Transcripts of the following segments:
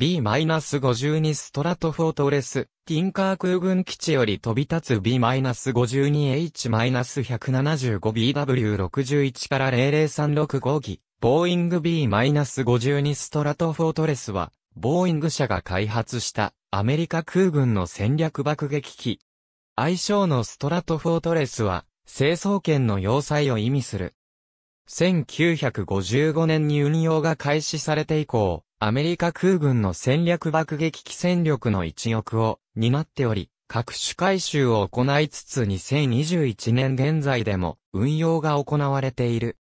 B-52 ストラトフォートレス、ティンカー空軍基地より飛び立つ B-52H-175BW61 から00365号機、ボーイング B-52 ストラトフォートレスは、ボーイング社が開発したアメリカ空軍の戦略爆撃機。愛称のストラトフォートレスは、成層圏の要塞を意味する。1955年に運用が開始されて以降、アメリカ空軍の戦略爆撃機戦力の一翼を担っており、各種改修を行いつつ2021年現在でも運用が行われている。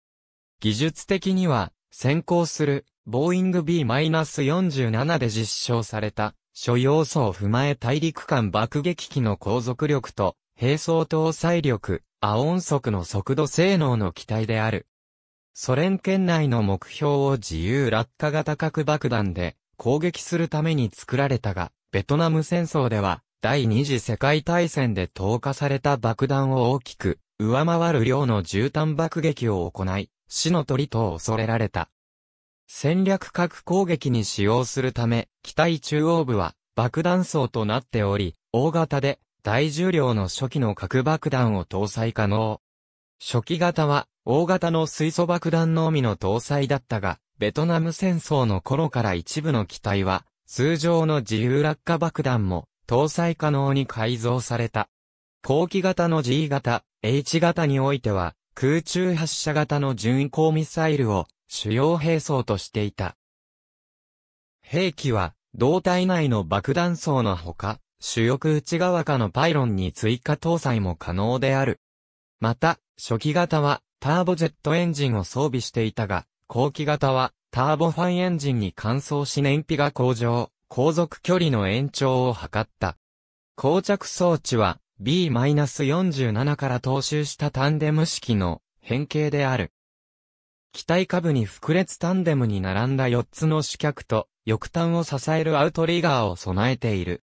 技術的には、先行するボーイング B-47 で実証された諸要素を踏まえ大陸間爆撃機の航続力と並走搭載力、亜音速の速度性能の期待である。ソ連圏内の目標を自由落下型核爆弾で攻撃するために作られたが、ベトナム戦争では第二次世界大戦で投下された爆弾を大きく上回る量の絨毯爆撃を行い、死の鳥と恐れられた。戦略核攻撃に使用するため、機体中央部は爆弾層となっており、大型で大重量の初期の核爆弾を搭載可能。初期型は、大型の水素爆弾のみの搭載だったが、ベトナム戦争の頃から一部の機体は、通常の自由落下爆弾も搭載可能に改造された。後期型の G 型、H 型においては、空中発射型の巡航ミサイルを主要兵装としていた。兵器は、胴体内の爆弾層のほか、主翼内側下のパイロンに追加搭載も可能である。また、初期型は、ターボジェットエンジンを装備していたが、後期型はターボファンエンジンに換装し燃費が向上、航続距離の延長を図った。降着装置は B-47 から踏襲したタンデム式の変形である。機体下部に複列タンデムに並んだ4つの主脚と翼端を支えるアウトリガーを備えている。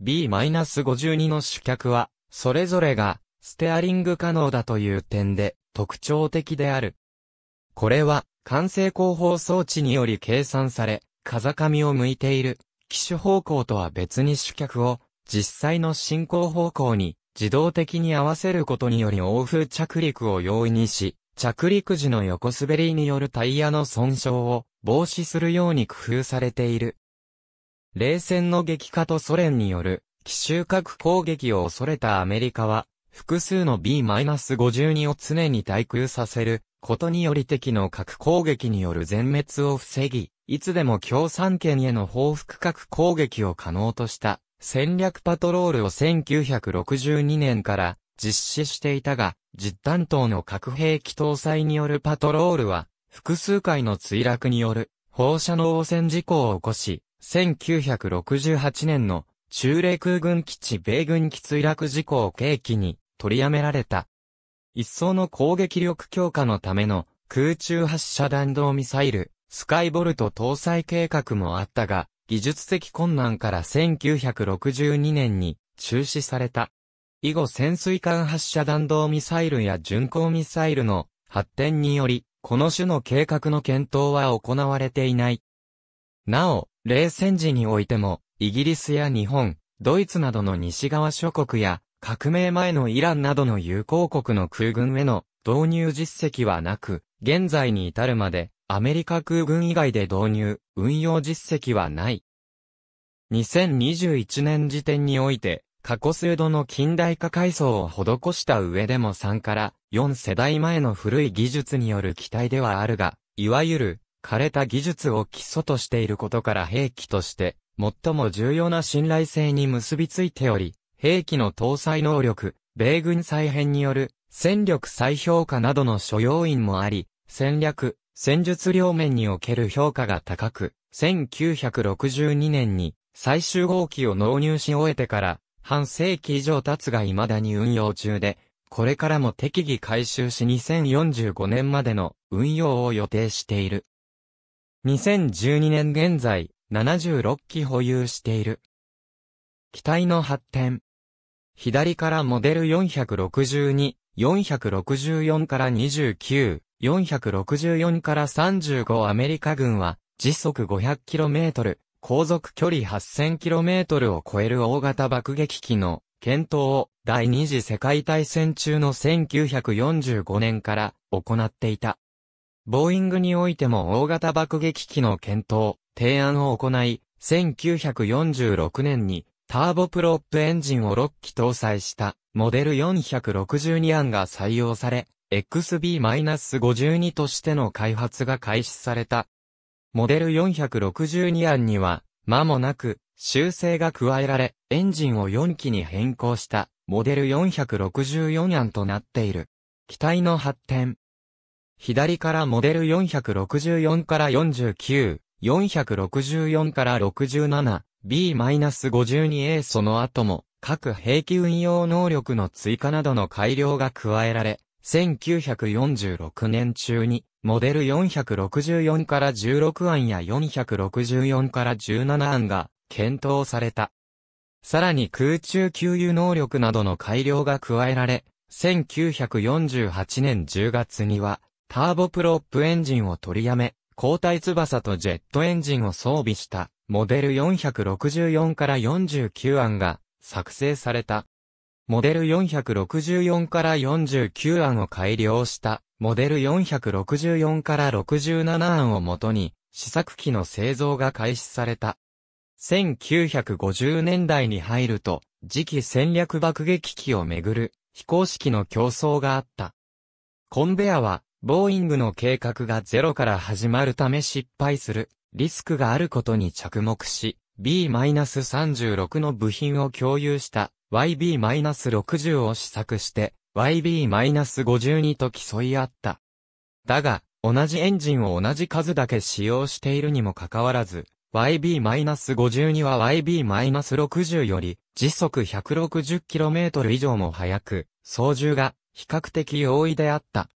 B-52 の主脚は、それぞれがステアリング可能だという点で、特徴的である。これは、慣性後方装置により計算され、風上を向いている、機種方向とは別に主脚を、実際の進行方向に自動的に合わせることにより欧風着陸を容易にし、着陸時の横滑りによるタイヤの損傷を防止するように工夫されている。冷戦の激化とソ連による、奇襲核攻撃を恐れたアメリカは、複数の B-52 を常に滞空させることにより敵の核攻撃による全滅を防ぎ、いつでも共産圏への報復核攻撃を可能とした戦略パトロールを1962年から実施していたが、実弾頭の核兵器搭載によるパトロールは複数回の墜落による放射能汚染事故を起こし、1968年の中米空軍基地米軍機墜落事故を契機に、取りやめられた。一層の攻撃力強化のための空中発射弾道ミサイル、スカイボルト搭載計画もあったが、技術的困難から1962年に中止された。以後潜水艦発射弾道ミサイルや巡航ミサイルの発展により、この種の計画の検討は行われていない。なお、冷戦時においても、イギリスや日本、ドイツなどの西側諸国や、革命前のイランなどの友好国の空軍への導入実績はなく、現在に至るまでアメリカ空軍以外で導入、運用実績はない。2021年時点において、過去数度の近代化改装を施した上でも3から4世代前の古い技術による機体ではあるが、いわゆる枯れた技術を基礎としていることから兵器として、最も重要な信頼性に結びついており、兵器の搭載能力、米軍再編による戦力再評価などの諸要因もあり、戦略、戦術両面における評価が高く、1962年に最終号機を納入し終えてから半世紀以上経つが未だに運用中で、これからも適宜改修し2045年までの運用を予定している。2012年現在、76機保有している。機体の発展。左からモデル462、464から29、464から35アメリカ軍は時速 500km、航続距離 8000km を超える大型爆撃機の検討を第二次世界大戦中の1945年から行っていた。ボーイングにおいても大型爆撃機の検討、提案を行い、1946年にターボプロップエンジンを6機搭載したモデル462案が採用され、XB-52 としての開発が開始された。モデル462案には、間もなく修正が加えられ、エンジンを4機に変更したモデル464案となっている。機体の発展。左からモデル464から49、464から67、B-52A その後も、各兵器運用能力の追加などの改良が加えられ、1946年中に、モデル464から16案や464から17案が検討された。さらに空中給油能力などの改良が加えられ、1948年10月には、ターボプロップエンジンを取りやめ、鋼体翼とジェットエンジンを装備した、モデル464から49案が作成された。モデル464から49案を改良した、モデル464から67案をもとに、試作機の製造が開始された。1950年代に入ると、次期戦略爆撃機をめぐる、非公式の競争があった。コンベアは、ボーイングの計画がゼロから始まるため失敗する、リスクがあることに着目し、B-36 の部品を共有した、YB-60 を試作して、YB-52 と競い合った。だが、同じエンジンを同じ数だけ使用しているにもかかわらず、YB-52 は YB-60 より、時速 160km 以上も速く、操縦が比較的容易であった。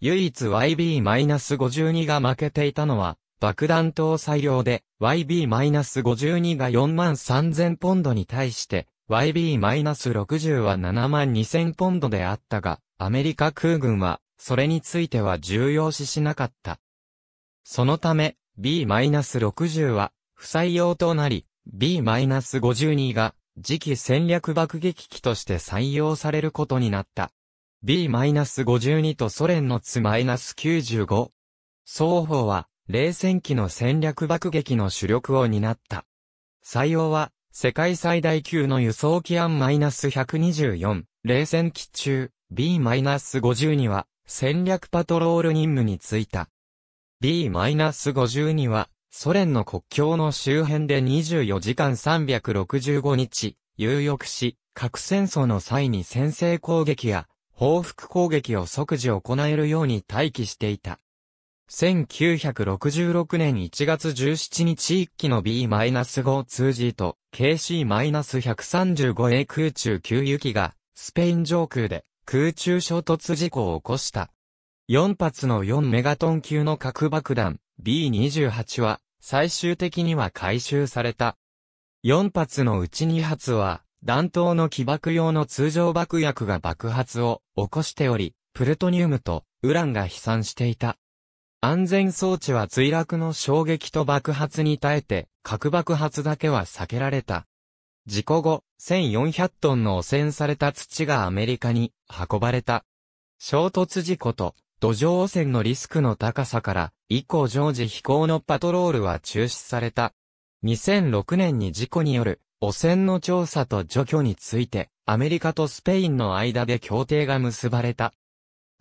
唯一 YB-52 が負けていたのは、爆弾搭載量で、YB-52 が43000ポンドに対して、YB-60 は72000ポンドであったが、アメリカ空軍は、それについては重要視しなかった。そのため、B-60 は、不採用となり、B-52 が、次期戦略爆撃機として採用されることになった。B-52 とソ連のつ-95。双方は、冷戦期の戦略爆撃の主力を担った。採用は、世界最大級の輸送機案 -124、冷戦期中、B-52 は、戦略パトロール任務に就いた。B-52 は、ソ連の国境の周辺で24時間365日、遊浴し、核戦争の際に先制攻撃や、報復攻撃を即時行えるように待機していた。1966年1月17日1機の B-52G と KC-135A 空中給油機がスペイン上空で空中衝突事故を起こした。4発の4メガトン級の核爆弾 B-28 は最終的には回収された。4発のうち2発は弾頭の起爆用の通常爆薬が爆発を起こしており、プルトニウムとウランが飛散していた。安全装置は墜落の衝撃と爆発に耐えて、核爆発だけは避けられた。事故後、1400トンの汚染された土がアメリカに運ばれた。衝突事故と土壌汚染のリスクの高さから、以降常時飛行のパトロールは中止された。2006年に事故による汚染の調査と除去について、アメリカとスペインの間で協定が結ばれた。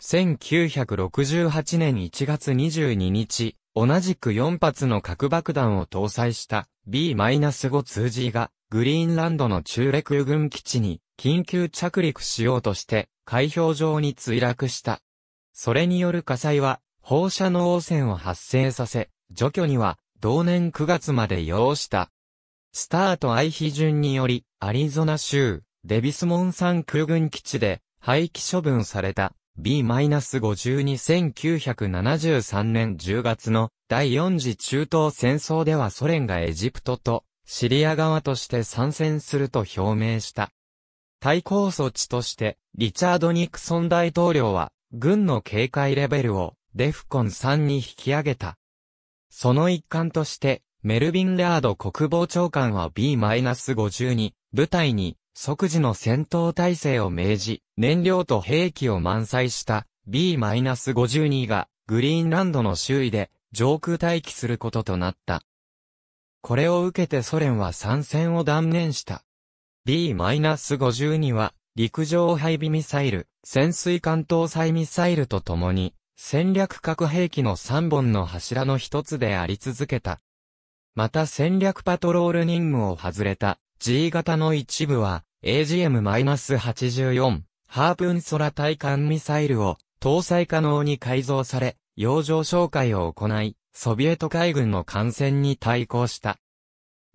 1968年1月22日、同じく4発の核爆弾を搭載した B-52G がグリーンランドの中レ空軍基地に緊急着陸しようとして海氷上に墜落した。それによる火災は放射能汚染を発生させ、除去には同年9月まで要した。スターと相比順によりアリゾナ州デビスモン山空軍基地で廃棄処分された。B-52 1973年10月の第4次中東戦争ではソ連がエジプトとシリア側として参戦すると表明した。対抗措置としてリチャード・ニクソン大統領は軍の警戒レベルをDEFCON3に引き上げた。その一環としてメルヴィン・ラード国防長官は B-52 部隊に即時の戦闘態勢を命じ、燃料と兵器を満載した B-52 がグリーンランドの周囲で上空待機することとなった。これを受けてソ連は参戦を断念した。B-52 は陸上配備ミサイル、潜水艦搭載ミサイルとともに戦略核兵器の3本の柱の一つであり続けた。また戦略パトロール任務を外れた G 型の一部は AGM-84 ハープーン空対艦ミサイルを搭載可能に改造され、洋上哨戒を行い、ソビエト海軍の艦船に対抗した。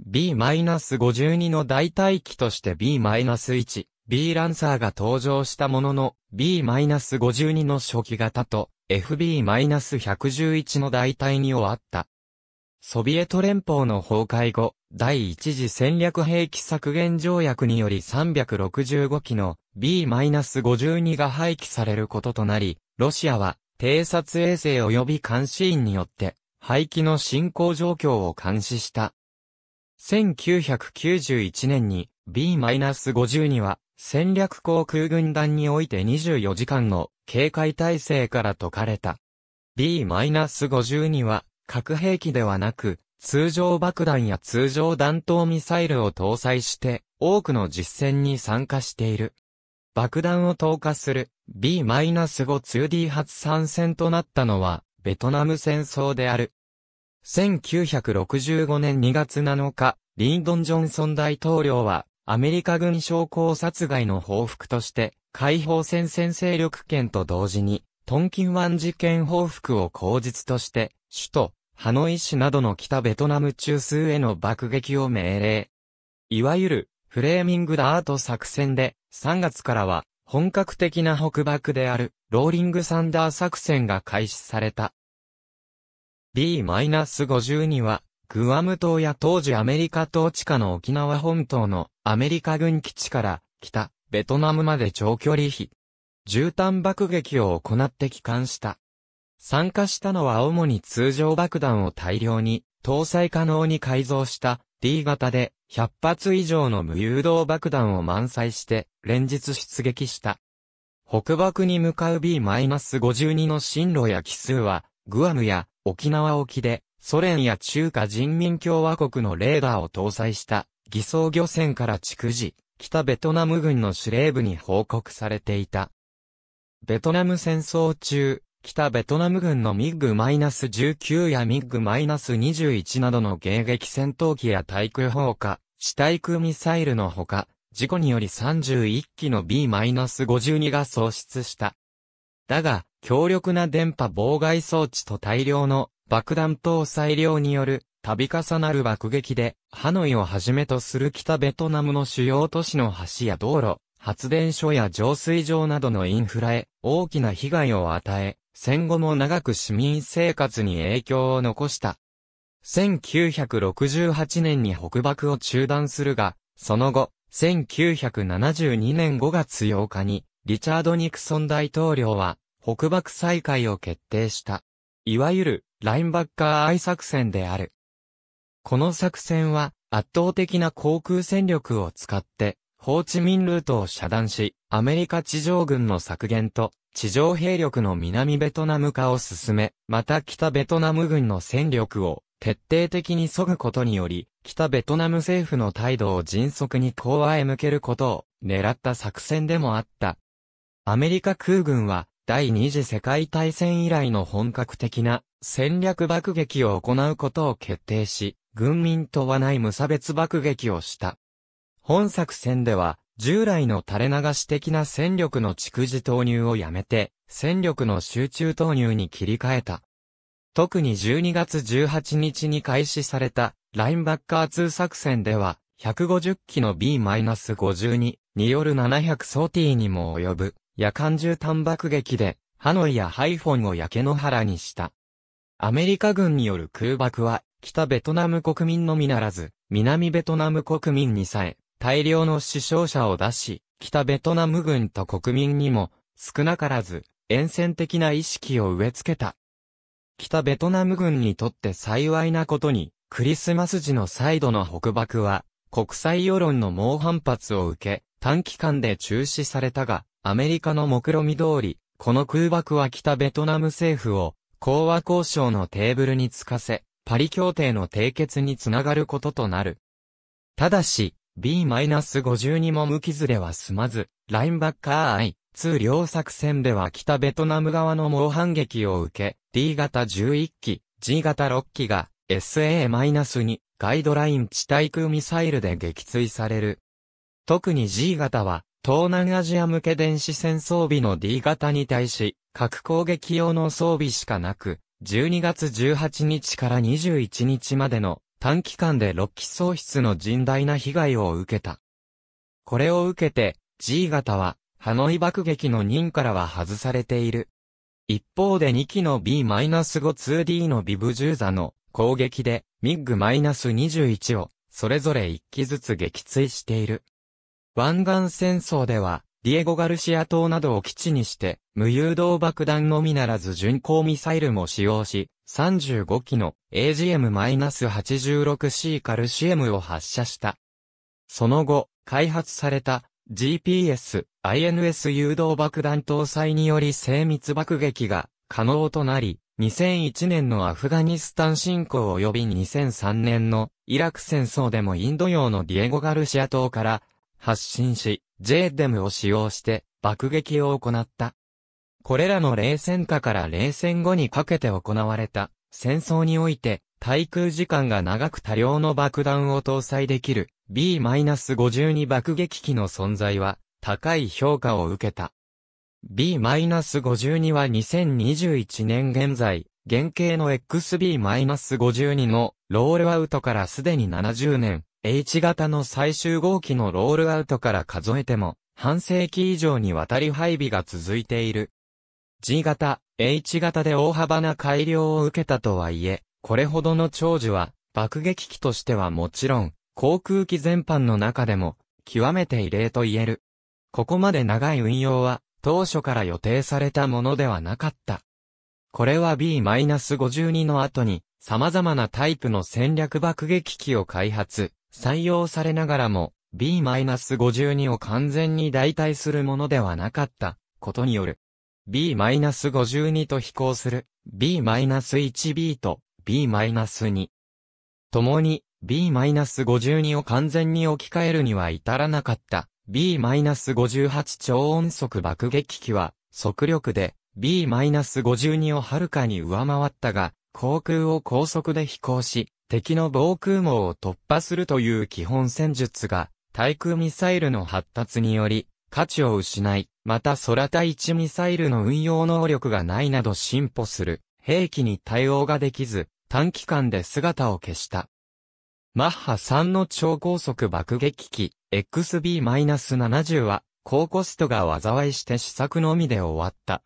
B-52 の代替機として B-1、B ランサーが登場したものの、B-52 の初期型と FB-111 の代替に終わった。ソビエト連邦の崩壊後、第一次戦略兵器削減条約により365機の B-52 が廃棄されることとなり、ロシアは偵察衛星及び監視員によって廃棄の進行状況を監視した。1991年に B-52 は戦略航空軍団において24時間の警戒態勢から解かれた。B-52 は核兵器ではなく、通常爆弾や通常弾頭ミサイルを搭載して、多くの実戦に参加している。爆弾を投下する B-52D 初参戦となったのは、ベトナム戦争である。1965年2月7日、リンドン・ジョンソン大統領は、アメリカ軍将校殺害の報復として、解放戦線勢力圏と同時に、トンキン湾事件報復を口実として、首都、ハノイ市などの北ベトナム中枢への爆撃を命令。いわゆる、フレーミングダート作戦で、3月からは、本格的な北爆である、ローリングサンダー作戦が開始された。B-52 は、グアム島や当時アメリカ統治下の沖縄本島のアメリカ軍基地から、北、ベトナムまで長距離飛、絨毯爆撃を行って帰還した。参加したのは主に通常爆弾を大量に搭載可能に改造した D 型で100発以上の無誘導爆弾を満載して連日出撃した。北爆に向かう B-52 の進路や機数はグアムや沖縄沖でソ連や中華人民共和国のレーダーを搭載した偽装漁船から逐次北ベトナム軍の司令部に報告されていた。ベトナム戦争中、北ベトナム軍のミグ -19 やミグ -21 などの迎撃戦闘機や対空砲火、地対空ミサイルのほか、事故により31機の B-52 が喪失した。だが、強力な電波妨害装置と大量の爆弾搭載量による度重なる爆撃で、ハノイをはじめとする北ベトナムの主要都市の橋や道路、発電所や浄水場などのインフラへ大きな被害を与え、戦後も長く市民生活に影響を残した。1968年に北爆を中断するが、その後、1972年5月8日に、リチャード・ニクソン大統領は、北爆再開を決定した。いわゆる、ラインバッカーアイ作戦である。この作戦は、圧倒的な航空戦力を使って、ホーチミンルートを遮断し、アメリカ地上軍の削減と、地上兵力の南ベトナム化を進め、また北ベトナム軍の戦力を徹底的に削ぐことにより、北ベトナム政府の態度を迅速に講和へ向けることを狙った作戦でもあった。アメリカ空軍は第二次世界大戦以来の本格的な戦略爆撃を行うことを決定し、軍民問わない無差別爆撃をした。本作戦では、従来の垂れ流し的な戦力の逐次投入をやめて、戦力の集中投入に切り替えた。特に12月18日に開始された、ラインバッカー2作戦では、150機の B-52 による700ソティにも及ぶ、夜間絨毯爆撃で、ハノイやハイフォンを焼け野原にした。アメリカ軍による空爆は、北ベトナム国民のみならず、南ベトナム国民にさえ、大量の死傷者を出し、北ベトナム軍と国民にも、少なからず、厭戦的な意識を植え付けた。北ベトナム軍にとって幸いなことに、クリスマス時の再度の北爆は、国際世論の猛反発を受け、短期間で中止されたが、アメリカの目論見通り、この空爆は北ベトナム政府を、講和交渉のテーブルにつかせ、パリ協定の締結につながることとなる。ただし、B-52 も無傷では済まず、ラインバッカー I-2 両作戦では北ベトナム側の猛反撃を受け、D 型11機、G 型6機が SA-2 ガイドライン地対空ミサイルで撃墜される。特に G 型は、東南アジア向け電子戦装備の D 型に対し、核攻撃用の装備しかなく、12月18日から21日までの短期間で6機喪失の甚大な被害を受けた。これを受けて G 型はハノイ爆撃の任からは外されている。一方で2機の B-52D のビブ10座の攻撃でミッグ-21をそれぞれ1機ずつ撃墜している。湾岸戦争では、ディエゴ・ガルシア島などを基地にして、無誘導爆弾のみならず巡航ミサイルも使用し、35機の AGM-86C カルシウムを発射した。その後、開発された GPS、INS 誘導爆弾搭載により精密爆撃が可能となり、2001年のアフガニスタン侵攻及び2003年のイラク戦争でもインド洋のディエゴ・ガルシア島から、発進し、JDAM を使用して爆撃を行った。これらの冷戦下から冷戦後にかけて行われた戦争において、滞空時間が長く多量の爆弾を搭載できる B-52 爆撃機の存在は高い評価を受けた。B-52 は2021年現在、原型の XB-52 のロールアウトからすでに70年。H 型の最終号機のロールアウトから数えても、半世紀以上にわたり配備が続いている。G 型、H 型で大幅な改良を受けたとはいえ、これほどの長寿は、爆撃機としてはもちろん、航空機全般の中でも、極めて異例と言える。ここまで長い運用は、当初から予定されたものではなかった。これは B-52 の後に、様々なタイプの戦略爆撃機を開発。採用されながらも B-52 を完全に代替するものではなかったことによる。B-52 と飛行する B-1B と B-2。共に B-52 を完全に置き換えるには至らなかった B-58 超音速爆撃機は速力で B-52 をはるかに上回ったが、航空を高速で飛行し、敵の防空網を突破するという基本戦術が、対空ミサイルの発達により、価値を失い、また空対地ミサイルの運用能力がないなど進歩する、兵器に対応ができず、短期間で姿を消した。マッハ3の超高速爆撃機、XB-70 は、高コストが災いして試作のみで終わった。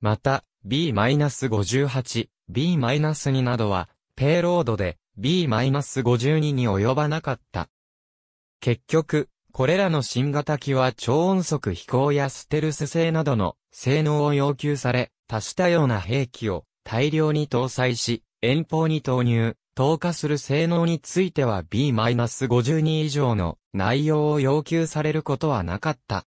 また、B-58、B-2 などは、ペイロードで B-52 に及ばなかった。結局、これらの新型機は超音速飛行やステルス性などの性能を要求され、多種多様な兵器を大量に搭載し、遠方に投入、投下する性能については B-52 以上の内容を要求されることはなかった。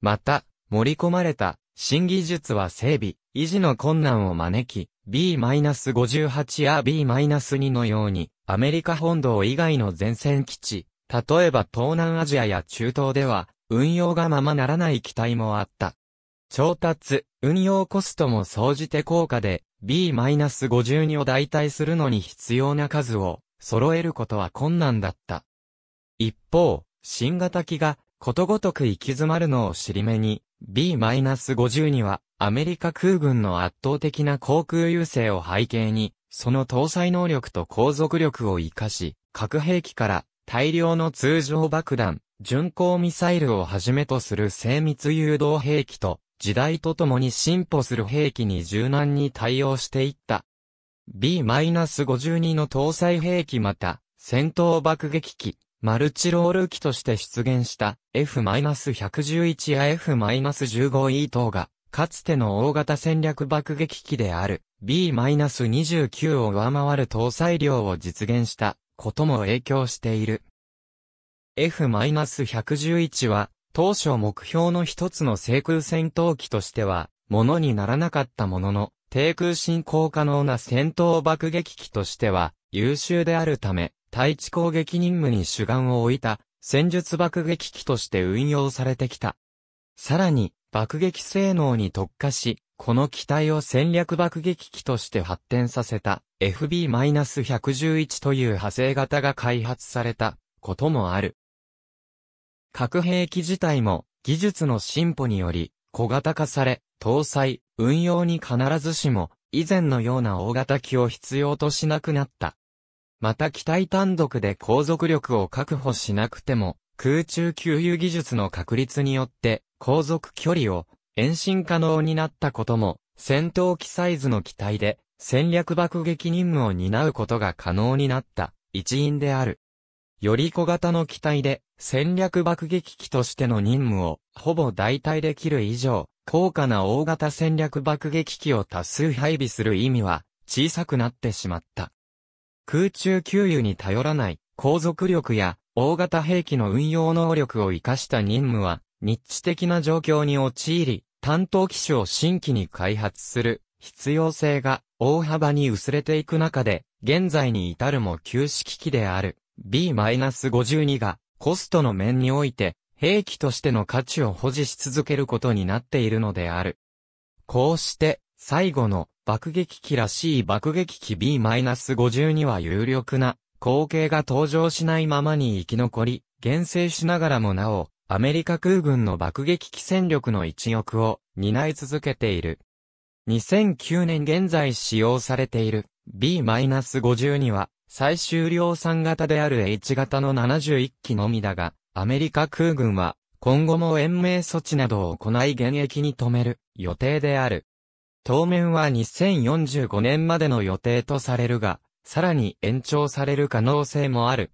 また、盛り込まれた新技術は整備、維持の困難を招き、B-58 や B-2 のように、アメリカ本土以外の前線基地、例えば東南アジアや中東では、運用がままならない機体もあった。調達、運用コストも総じて高価で、B-52 を代替するのに必要な数を、揃えることは困難だった。一方、新型機が、ことごとく行き詰まるのを尻目に、B-52 は、アメリカ空軍の圧倒的な航空優勢を背景に、その搭載能力と航続力を活かし、核兵器から大量の通常爆弾、巡航ミサイルをはじめとする精密誘導兵器と、時代とともに進歩する兵器に柔軟に対応していった。B-52 の搭載兵器また、戦闘爆撃機、マルチロール機として出現した F-111 や F-15E 等が、かつての大型戦略爆撃機である B-29 を上回る搭載量を実現したことも影響している。F-111 は当初目標の一つの制空戦闘機としてはものにならなかったものの、低空進行可能な戦闘爆撃機としては優秀であるため、対地攻撃任務に主眼を置いた戦術爆撃機として運用されてきた。さらに、爆撃性能に特化し、この機体を戦略爆撃機として発展させた FB-111 という派生型が開発されたこともある。核兵器自体も技術の進歩により小型化され、搭載、運用に必ずしも以前のような大型機を必要としなくなった。また機体単独で航続力を確保しなくても空中給油技術の確立によって航続距離を延伸可能になったことも戦闘機サイズの機体で戦略爆撃任務を担うことが可能になった一因である。より小型の機体で戦略爆撃機としての任務をほぼ代替できる以上、高価な大型戦略爆撃機を多数配備する意味は小さくなってしまった。空中給油に頼らない航続力や大型兵器の運用能力を生かした任務はニッチ的な状況に陥り、担当機種を新規に開発する必要性が大幅に薄れていく中で、現在に至るも旧式機である B-52 がコストの面において、兵器としての価値を保持し続けることになっているのである。こうして、最後の爆撃機らしい爆撃機 B-52 は有力な後継が登場しないままに生き残り、減生しながらもなお、アメリカ空軍の爆撃機戦力の一翼を担い続けている。2009年現在使用されている B-52 は、最終量産型である H 型の71機のみだが、アメリカ空軍は今後も延命措置などを行い現役に止める予定である。当面は2045年までの予定とされるが、さらに延長される可能性もある。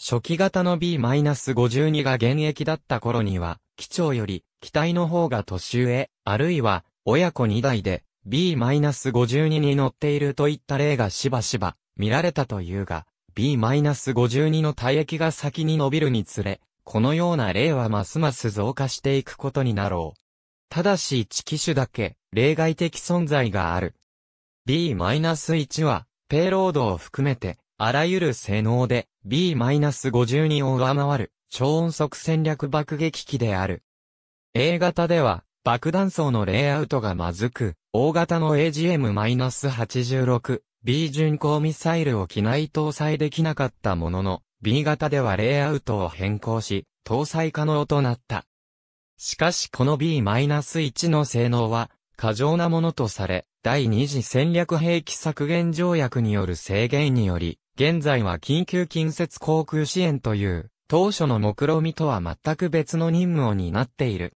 初期型の B-52 が現役だった頃には、機長より機体の方が年上、あるいは親子2代で B-52 に乗っているといった例がしばしば見られたというが、B-52 の退役が先に伸びるにつれ、このような例はますます増加していくことになろう。ただし1機種だけ例外的存在がある。B-1 は、ペイロードを含めて、あらゆる性能で B-52 を上回る超音速戦略爆撃機である。A 型では、爆弾層のレイアウトがまずく、大型の AGM-86、B 巡航ミサイルを機内搭載できなかったものの、B 型ではレイアウトを変更し、搭載可能となった。しかしこの B-1 の性能は、過剰なものとされ、第二次戦略兵器削減条約による制限により、現在は緊急近接航空支援という、当初の目論見とは全く別の任務を担っている。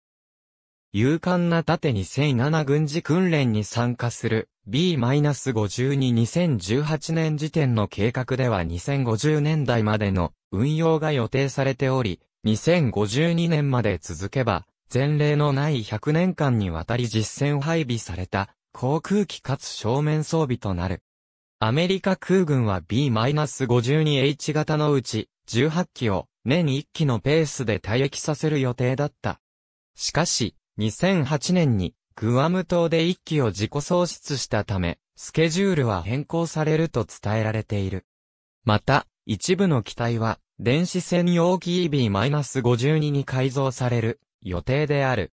勇敢な盾2007軍事訓練に参加する。B-522018 年時点の計画では2050年代までの運用が予定されており、2052年まで続けば、前例のない100年間にわたり実戦配備された航空機かつ正面装備となる。アメリカ空軍は B-52H 型のうち18機を年1機のペースで退役させる予定だった。しかし、2008年にグアム島で1機を自己喪失したため、スケジュールは変更されると伝えられている。また、一部の機体は、電子専用機 B-52 に改造される予定である。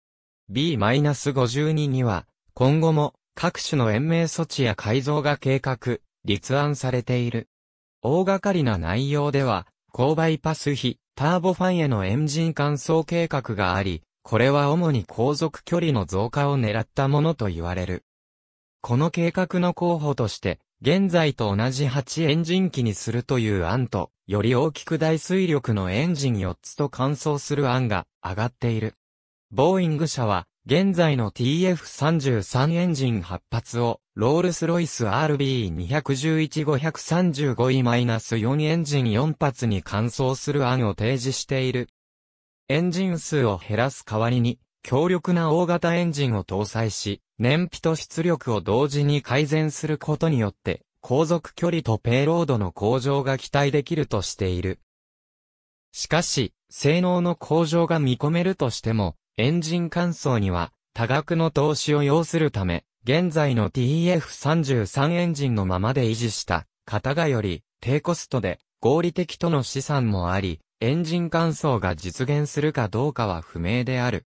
B-52 には、今後も各種の延命措置や改造が計画、立案されている。大掛かりな内容では、高バイパス比、ターボファンへのエンジン換装計画があり、これは主に航続距離の増加を狙ったものと言われる。この計画の候補として、現在と同じ8エンジン機にするという案と、より大きく大推力のエンジン4つと換装する案が上がっている。ボーイング社は、現在の TF-33 エンジン8発を、ロールスロイス RB211-535E-4 エンジン4発に換装する案を提示している。エンジン数を減らす代わりに、強力な大型エンジンを搭載し、燃費と出力を同時に改善することによって、航続距離とペイロードの向上が期待できるとしている。しかし、性能の向上が見込めるとしても、エンジン換装には多額の投資を要するため、現在の TF33 エンジンのままで維持した方がより低コストで合理的との試算もあり、エンジン換装が実現するかどうかは不明である。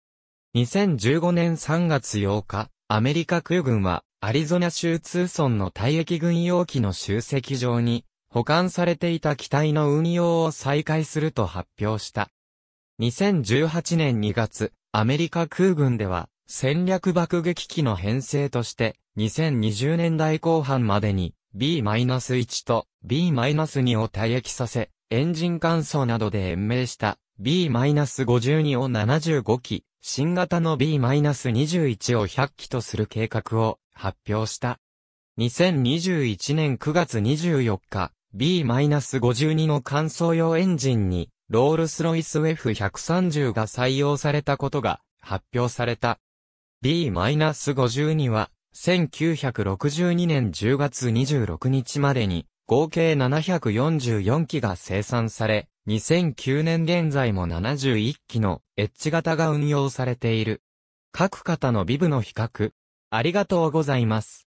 2015年3月8日、アメリカ空軍はアリゾナ州ツーソンの退役軍用機の集積場に保管されていた機体の運用を再開すると発表した。2018年2月、アメリカ空軍では戦略爆撃機の編成として2020年代後半までに B-1 と B-2 を退役させ、エンジン換装などで延命した B-52 を75機、新型の B-21 を100機とする計画を発表した。2021年9月24日、B-52 の換装用エンジンに、ロールスロイス F130 が採用されたことが発表された。B-52 は、1962年10月26日までに、合計744機が生産され、2009年現在も71機のエッジ型が運用されている。各型のビブの比較。ありがとうございます。